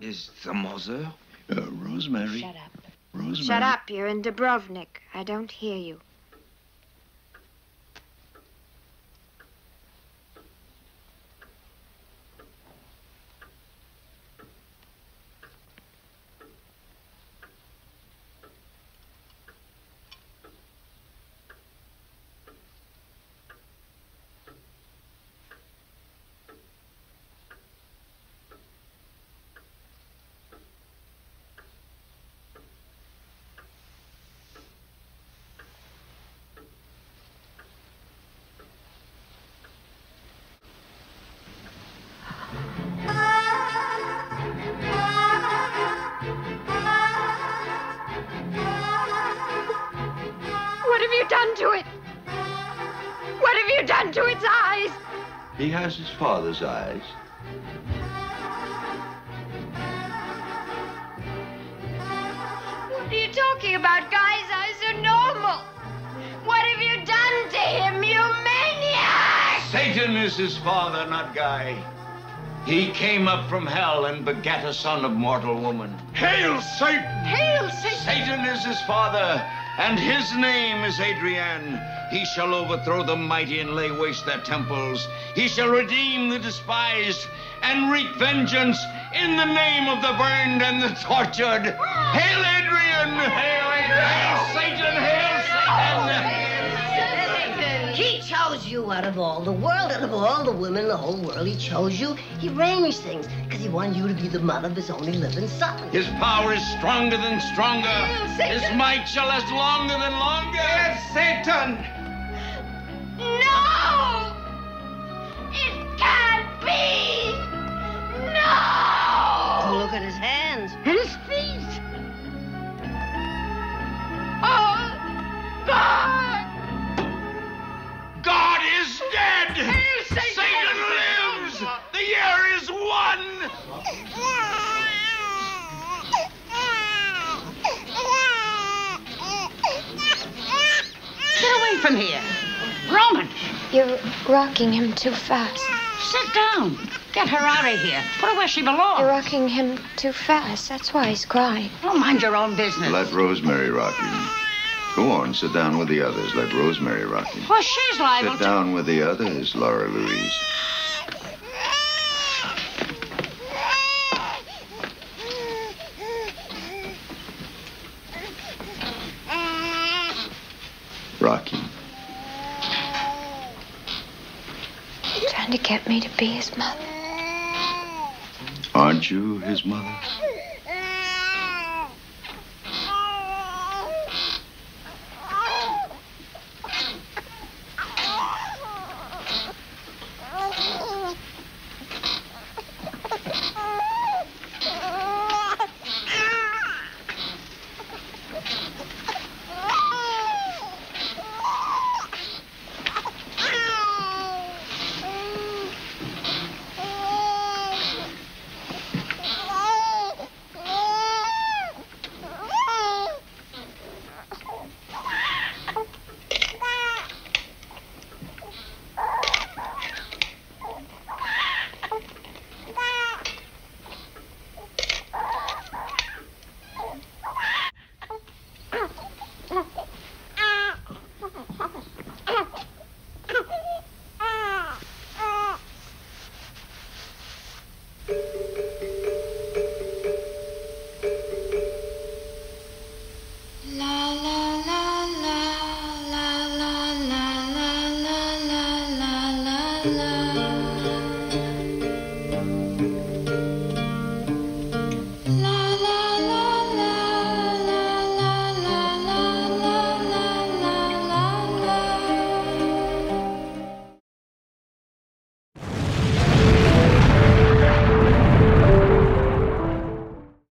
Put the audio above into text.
Is the mother? Rosemary. Shut up. Rosemary. Shut up. You're in Dubrovnik. I don't hear you. To its eyes. He has his father's eyes. What are you talking about? Guy's eyes are normal. What have you done to him, you maniac? Satan is his father, not Guy. He came up from hell and begat a son of mortal woman. Hail Satan! Hail Satan! Satan is his father, and his name is Adrian. He shall overthrow the mighty and lay waste their temples. He shall redeem the despised and wreak vengeance in the name of the burned and the tortured. Hail Adrian! Hail Adrian! Hail Satan! Hail Satan! He chose you out of all the world, out of all the women, the whole world. He chose you. He arranged things because he wanted you to be the mother of his only living son. His power is stronger than stronger. His might shall last longer than longer. Hail Satan! No! It can't be! No! Look at his hands and his feet. Oh, God! God is dead! Satan lives! The year is won! Get away from here! Roman! You're rocking him too fast. Sit down. Get her out of here. Put her where she belongs. You're rocking him too fast. That's why he's crying. Don't mind your own business. Let Rosemary rock him. Go on, sit down with the others. Let Rosemary rock him. Well, she's liable to... Sit down with the others, Laura Louise. Rock him. To get me to be his mother. Aren't you his mother? La